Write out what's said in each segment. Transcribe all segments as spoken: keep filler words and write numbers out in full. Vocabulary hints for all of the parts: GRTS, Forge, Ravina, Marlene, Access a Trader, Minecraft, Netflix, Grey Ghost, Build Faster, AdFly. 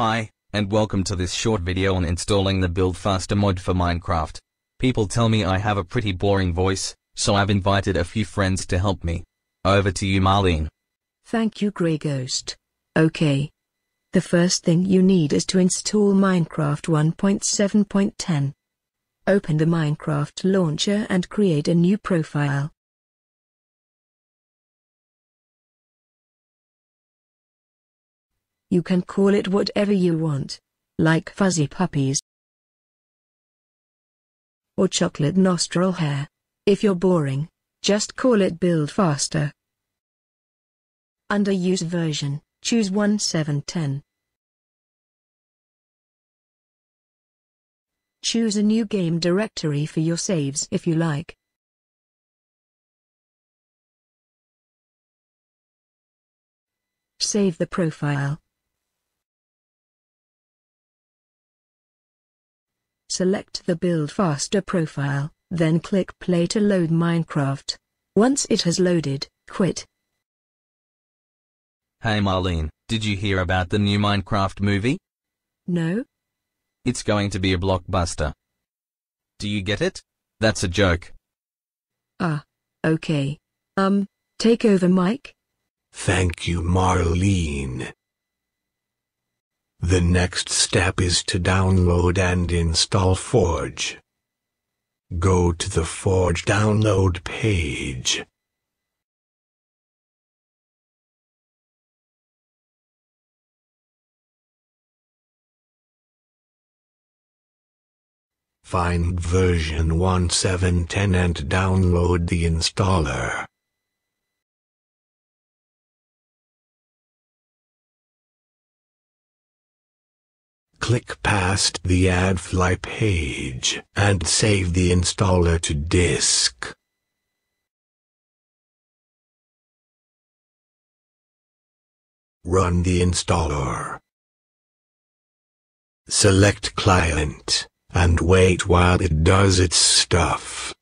Hi, and welcome to this short video on installing the Build Faster mod for Minecraft. People tell me I have a pretty boring voice, so I've invited a few friends to help me. Over to you, Marlene. Thank you, Grey Ghost. Okay. The first thing you need is to install Minecraft one point seven point ten. Open the Minecraft launcher and create a new profile. You can call it whatever you want, like fuzzy puppies or chocolate nostril hair. If you're boring, just call it Build Faster. Under Use Version, choose one point seven point ten. Choose a new game directory for your saves if you like. Save the profile. Select the Build Faster profile, then click play to load Minecraft. Once it has loaded, quit. Hey Marlene, did you hear about the new Minecraft movie? No. It's going to be a blockbuster. Do you get it? That's a joke. Ah, okay. Um, take over, Mike. Thank you, Marlene. The next step is to download and install Forge. Go to the Forge download page. Find version one point seven point ten and download the installer. Click past the AdFly page and save the installer to disk. Run the installer. Select client and wait while it does its stuff.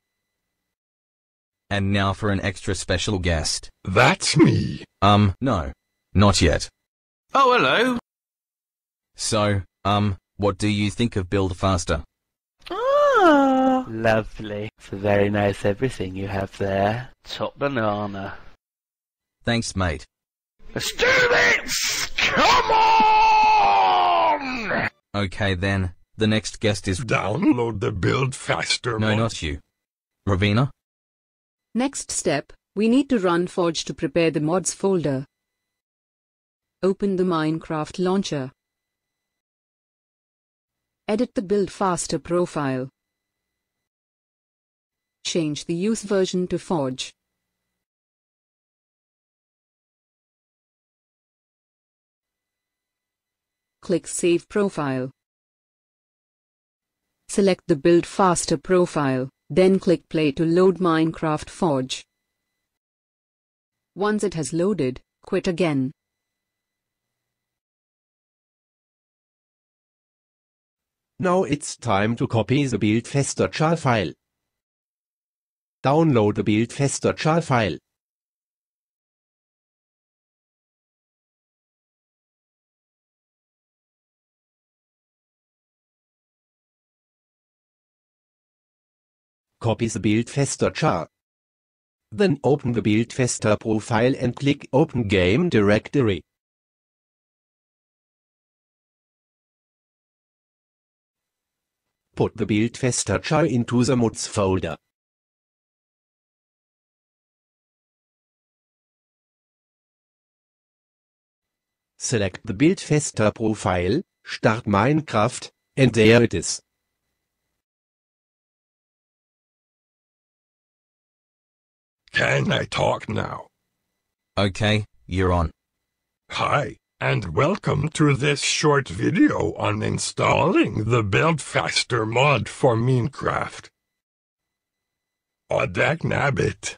And now for an extra special guest. That's me. Um, no, not yet. Oh, hello. So, um, what do you think of Build Faster? Ah, lovely. It's a very nice everything you have there. Top banana. Thanks, mate. Students, come on! Okay then, the next guest is... Download the Build Faster mod. No, not you. Ravina? Next step, we need to run Forge to prepare the mods folder. Open the Minecraft launcher. Edit the Build Faster profile. Change the use version to Forge. Click Save Profile. Select the Build Faster profile, then click Play to load Minecraft Forge. Once it has loaded, quit again. Now it's time to copy the Build Faster jar file. Download the Build Faster jar file. Copy the Build Faster jar. Then open the Build Faster profile and click Open Game Directory. Put the Build Faster jar into the mods folder. Select the Build Faster profile, start Minecraft, and there it is. Can I talk now? Okay, you're on. Hi, and welcome to this short video on installing the Build Faster mod for Minecraft. Odd that nabbit.